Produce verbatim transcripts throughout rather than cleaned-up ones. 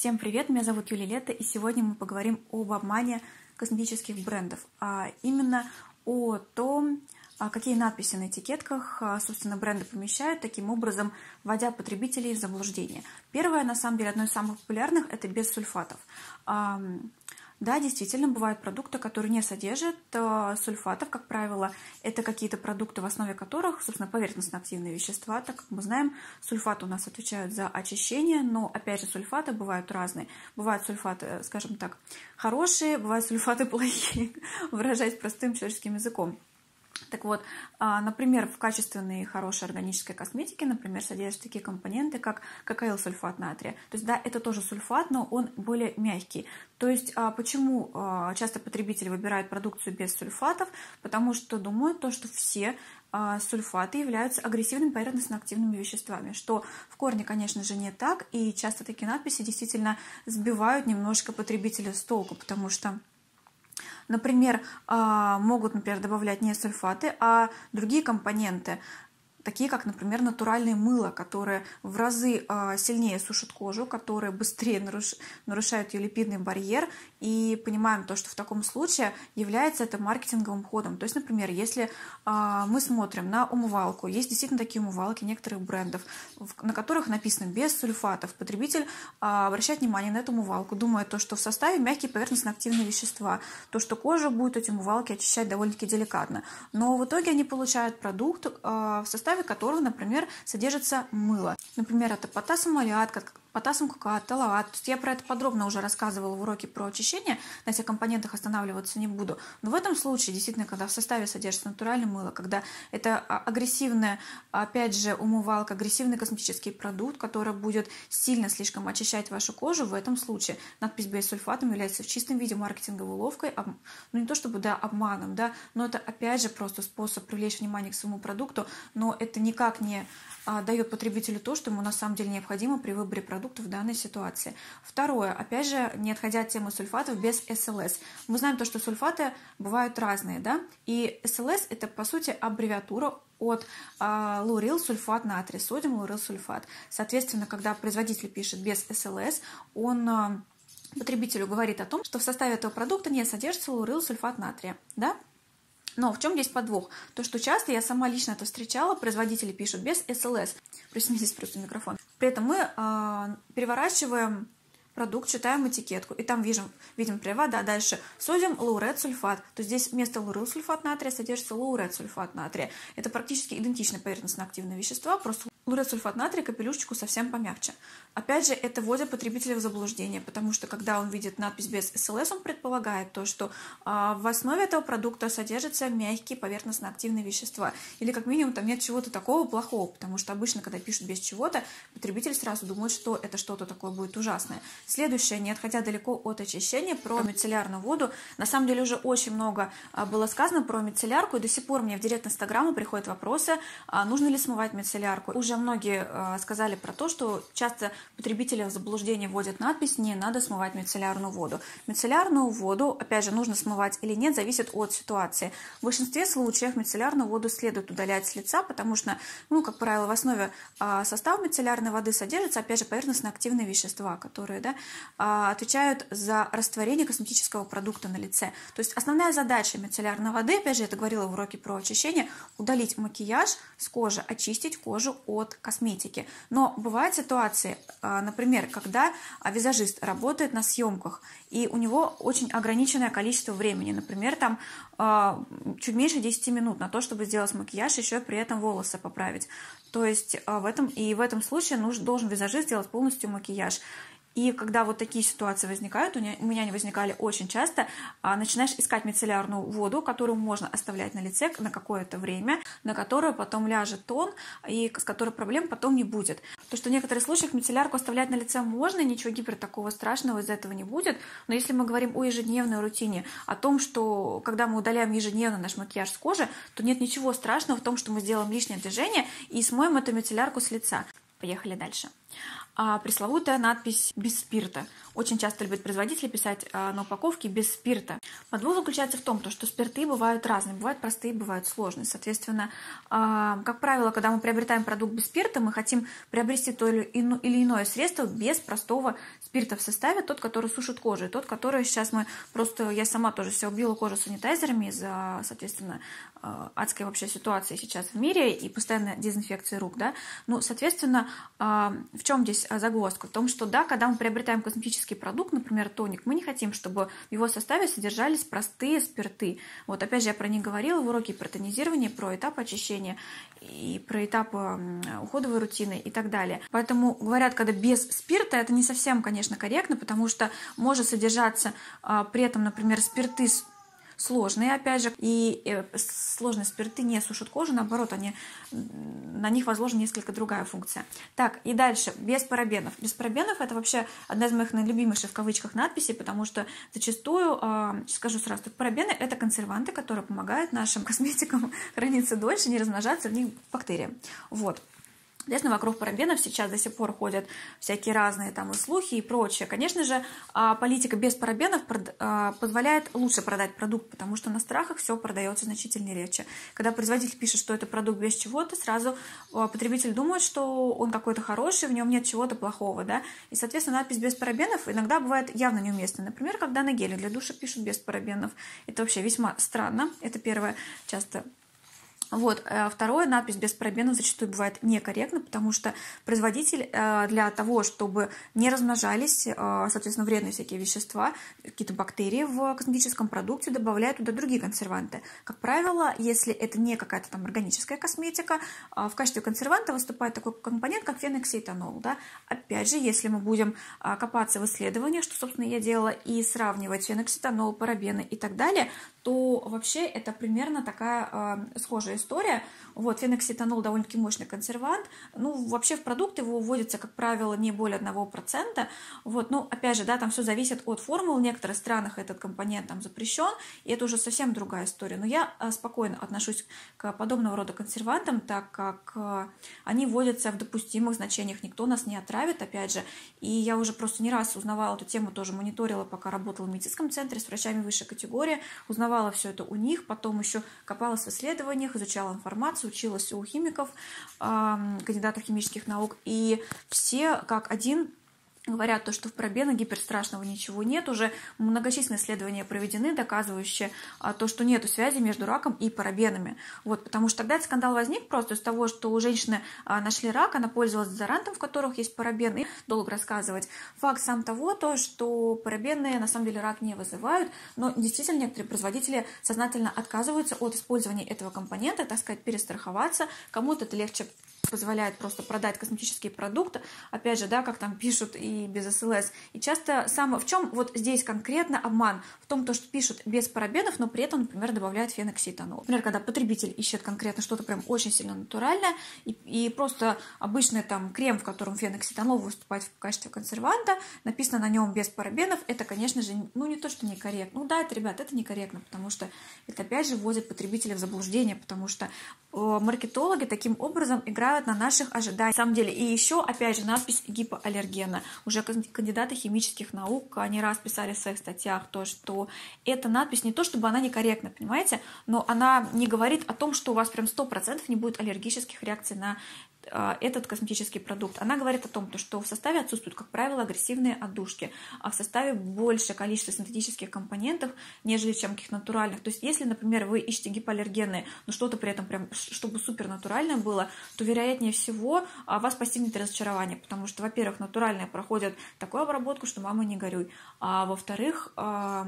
Всем привет, меня зовут Юлия Летта, и сегодня мы поговорим об обмане косметических брендов, а именно о том, какие надписи на этикетках, собственно, бренды помещают, таким образом вводя потребителей в заблуждение. Первое, на самом деле, одно из самых популярных – это без сульфатов. Да, действительно, бывают продукты, которые не содержат э, сульфатов, как правило, это какие-то продукты, в основе которых, собственно, поверхностно-активные вещества, так как мы знаем, сульфаты у нас отвечают за очищение, но, опять же, сульфаты бывают разные. Бывают сульфаты, скажем так, хорошие, бывают сульфаты плохие, выражаясь простым человеческим языком. Так вот, например, в качественной и хорошей органической косметике, например, содержат такие компоненты, как какаил-сульфат натрия. То есть, да, это тоже сульфат, но он более мягкий. То есть, почему часто потребители выбирают продукцию без сульфатов? Потому что думают, то, что все сульфаты являются агрессивными поверхностно-активными веществами, что в корне, конечно же, не так, и часто такие надписи действительно сбивают немножко потребителя с толку, потому что... Например, могут, например, добавлять не сульфаты, а другие компоненты, такие как, например, натуральные мыло, которые в разы сильнее сушат кожу, которые быстрее нарушают ее липидный барьер. И понимаем то, что в таком случае является это маркетинговым ходом. То есть, например, если мы смотрим на умывалку, есть действительно такие умывалки некоторых брендов, на которых написано «без сульфатов». Потребитель обращает внимание на эту умывалку, думая то, что в составе мягкие поверхностно-активные вещества, то, что кожа будет эти умывалки очищать довольно-таки деликатно. Но в итоге они получают продукт, в составе которого, например, содержится мыло. Например, это потасомолиат, потасом кукаат, талаат. Я про это подробно уже рассказывала в уроке про очищение, на этих компонентах останавливаться не буду. Но в этом случае, действительно, когда в составе содержится натуральное мыло, когда это агрессивная, опять же, умывалка, агрессивный косметический продукт, который будет сильно слишком очищать вашу кожу, в этом случае надпись без сульфатом является в чистом виде маркетинговой уловкой, ну не то чтобы, да, обманом, да, но это, опять же, просто способ привлечь внимание к своему продукту, но это никак не а, дает потребителю то, что ему на самом деле необходимо при выборе продукта в данной ситуации. Второе, опять же, не отходя от темы сульфатов, без эс эл эс. Мы знаем то, что сульфаты бывают разные, да, и эс эл эс это, по сути, аббревиатура от э, лурил сульфат натрия, содиум лурил сульфат. Соответственно, когда производитель пишет без эс эл эс, он э, потребителю говорит о том, что в составе этого продукта не содержится лурил сульфат натрия, да. Но в чем здесь подвох? То, что часто, я сама лично это встречала, производители пишут без эс эл эс. Присмейтесь просто микрофон. При этом мы э, переворачиваем продукт, читаем этикетку, и там видим, видим привод, да, дальше содиум лаурет сульфат. То есть здесь вместо лаурил сульфат натрия содержится лаурет сульфат натрия. Это практически идентичные поверхностно-активные вещества, просто лаурет сульфат натрия капелюшечку совсем помягче. Опять же, это вводит потребителя в заблуждение, потому что когда он видит надпись без эс эл эс, он предполагает то, что э, в основе этого продукта содержатся мягкие поверхностно-активные вещества. Или как минимум там нет чего-то такого плохого, потому что обычно, когда пишут без чего-то, потребитель сразу думает, что это что-то такое будет ужасное. Следующее, не отходя далеко от очищения, про мицеллярную воду. На самом деле уже очень много было сказано про мицеллярку, и до сих пор мне в директ инстаграма приходят вопросы, нужно ли смывать мицеллярку. Уже многие сказали про то, что часто потребители в заблуждение вводят надпись «не надо смывать мицеллярную воду». Мицеллярную воду, опять же, нужно смывать или нет, зависит от ситуации. В большинстве случаев мицеллярную воду следует удалять с лица, потому что, ну, как правило, в основе состава мицеллярной воды содержатся, опять же, поверхностно-активные вещества, которые Да, отвечают за растворение косметического продукта на лице. То есть основная задача мицеллярной воды, опять же, я это говорила в уроке про очищение, удалить макияж с кожи, очистить кожу от косметики. Но бывают ситуации, например, когда визажист работает на съемках, и у него очень ограниченное количество времени, например, там чуть меньше десяти минут на то, чтобы сделать макияж, еще при этом волосы поправить. То есть в этом, и в этом случае нужен, должен визажист сделать полностью макияж. И когда вот такие ситуации возникают, у меня они возникали очень часто, начинаешь искать мицеллярную воду, которую можно оставлять на лице на какое-то время, на которую потом ляжет тон, и с которой проблем потом не будет. То, что в некоторых случаях мицеллярку оставлять на лице можно, ничего гипер такого страшного из этого не будет. Но если мы говорим о ежедневной рутине, о том, что когда мы удаляем ежедневно наш макияж с кожи, то нет ничего страшного в том, что мы сделаем лишнее движение и смоем эту мицеллярку с лица. Поехали дальше. А пресловутая надпись «без спирта». Очень часто любят производители писать на упаковке «без спирта». Подвох заключается в том, что спирты бывают разные. Бывают простые, бывают сложные. Соответственно, как правило, когда мы приобретаем продукт без спирта, мы хотим приобрести то или иное средство без простого спирта в составе. Тот, который сушит кожу, и тот, который сейчас мы просто... Я сама тоже себя убила кожу санитайзерами из-за, соответственно, адской вообще ситуации сейчас в мире и постоянно дезинфекции рук. Да? Ну, соответственно, в чем здесь загвоздка? В том, что да, когда мы приобретаем косметический продукт, например, тоник, мы не хотим, чтобы в его составе содержались простые спирты. Вот опять же, я про них говорила в уроке про тонизирование, про этап очищения и про этап уходовой рутины и так далее. Поэтому говорят, когда без спирта, это не совсем, конечно, корректно, потому что может содержаться при этом, например, спирты с сложные, опять же, и сложные спирты не сушат кожу, наоборот, они, на них возложена несколько другая функция. Так, и дальше, без парабенов. Без парабенов — это вообще одна из моих наилюбимейших в кавычках надписей, потому что зачастую, скажу сразу, что парабены — это консерванты, которые помогают нашим косметикам храниться дольше, не размножаться в них бактерии. Вот. Соответственно, вокруг парабенов сейчас до сих пор ходят всякие разные там и слухи и прочее. Конечно же, политика без парабенов позволяет лучше продать продукт, потому что на страхах все продается значительно легче. Когда производитель пишет, что это продукт без чего-то, сразу потребитель думает, что он какой-то хороший, в нем нет чего-то плохого. Да? И, соответственно, надпись без парабенов иногда бывает явно неуместной. Например, когда на геле для душа пишут без парабенов. Это вообще весьма странно. Это первое часто... Вот. Второе, надпись без парабенов зачастую бывает некорректна, потому что производитель для того, чтобы не размножались, соответственно, вредные всякие вещества, какие-то бактерии в косметическом продукте, добавляет туда другие консерванты. Как правило, если это не какая-то там органическая косметика, в качестве консерванта выступает такой компонент, как феноксиэтанол. Да? Опять же, если мы будем копаться в исследованиях, что, собственно, я делала, и сравнивать феноксиэтанол, парабены и так далее, то вообще это примерно такая схожая история. история. Вот, феноксиэтанол довольно-таки мощный консервант. Ну, вообще в продукт его вводится, как правило, не более одного процента. Вот, ну, опять же, да, там все зависит от формул. В некоторых странах этот компонент там запрещен, и это уже совсем другая история. Но я спокойно отношусь к подобного рода консервантам, так как они вводятся в допустимых значениях. Никто нас не отравит, опять же. И я уже просто не раз узнавала эту тему, тоже мониторила, пока работала в медицинском центре с врачами высшей категории. Узнавала все это у них, потом еще копалась в исследованиях, изучала изучала информацию, училась у химиков, кандидатов химических наук, и все как один говорят то, что в парабенах гиперстрашного ничего нет. Уже многочисленные исследования проведены, доказывающие то, что нет связи между раком и парабенами. Вот, потому что тогда этот скандал возник просто из того, что у женщины нашли рак, она пользовалась дезодорантом, в которых есть парабены. И долго рассказывать. Факт сам того, то, что парабены на самом деле рак не вызывают, но действительно некоторые производители сознательно отказываются от использования этого компонента, так сказать, перестраховаться. Кому-то это легче позволяет просто продать косметические продукты, опять же, да, как там пишут, и без СЛС. И часто само... В чем вот здесь конкретно обман? В том, то, что пишут без парабенов, но при этом, например, добавляют феноксиэтанол. Например, когда потребитель ищет конкретно что-то прям очень сильно натуральное, и, и просто обычный там крем, в котором феноксиэтанол выступает в качестве консерванта, написано на нем без парабенов, это, конечно же, ну не то, что некорректно. Ну да, это, ребят, это некорректно, потому что это, опять же, вводит потребителя в заблуждение, потому что э, маркетологи таким образом играют на наших ожиданиях. На самом деле, и еще, опять же, надпись гипоаллергена. Уже кандидаты химических наук не раз писали в своих статьях то, что эта надпись не то, чтобы она некорректна, понимаете, но она не говорит о том, что у вас прям сто процентов не будет аллергических реакций на этот косметический продукт. Она говорит о том, что в составе отсутствуют, как правило, агрессивные отдушки, а в составе большее количество синтетических компонентов, нежели чем каких натуральных. То есть, если, например, вы ищете гипоаллергенные, но что-то при этом прям, чтобы супернатуральное было, то, вероятнее всего, вас постигнет разочарование, потому что, во-первых, натуральные проходят такую обработку, что мама не горюй, а во-вторых, на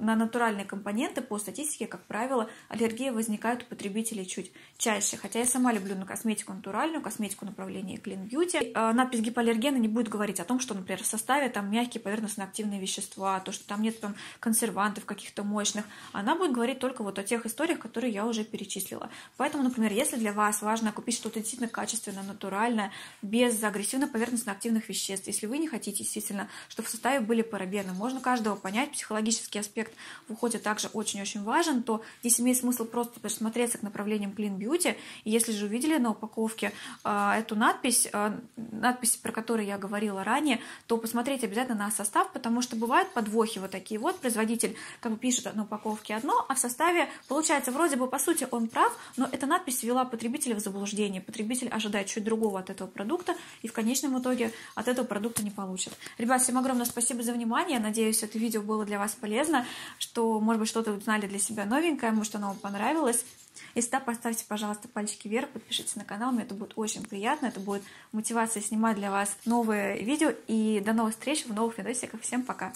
натуральные компоненты по статистике, как правило, аллергия возникает у потребителей чуть чаще, хотя я сама люблю на косметику натуральную, косметику направления Clean Beauty. Надпись гипоаллергена не будет говорить о том, что, например, в составе там мягкие поверхностно-активные вещества, то, что там нет там консервантов каких-то мощных. Она будет говорить только вот о тех историях, которые я уже перечислила. Поэтому, например, если для вас важно купить что-то действительно качественное, натуральное, без агрессивно-поверхностно-активных веществ, если вы не хотите действительно, чтобы в составе были парабены, можно каждого понять, психологический аспект в уходе также очень-очень важен, то здесь имеет смысл просто присмотреться к направлениям Clean Beauty. И если же увидели на упаковке ссылочке эту надпись, надпись, про которую я говорила ранее, то посмотрите обязательно на состав, потому что бывают подвохи вот такие вот. Производитель как бы пишет на упаковке одно, а в составе получается вроде бы по сути он прав, но эта надпись ввела потребителя в заблуждение. Потребитель ожидает чуть другого от этого продукта и в конечном итоге от этого продукта не получит. Ребят, всем огромное спасибо за внимание. Надеюсь, это видео было для вас полезно, что, может быть, что-то узнали для себя новенькое, может, оно вам понравилось. Если да, поставьте, пожалуйста, пальчики вверх, подпишитесь на канал, мне это будет очень приятно, это будет мотивация снимать для вас новые видео. И до новых встреч в новых видосиках. Всем пока!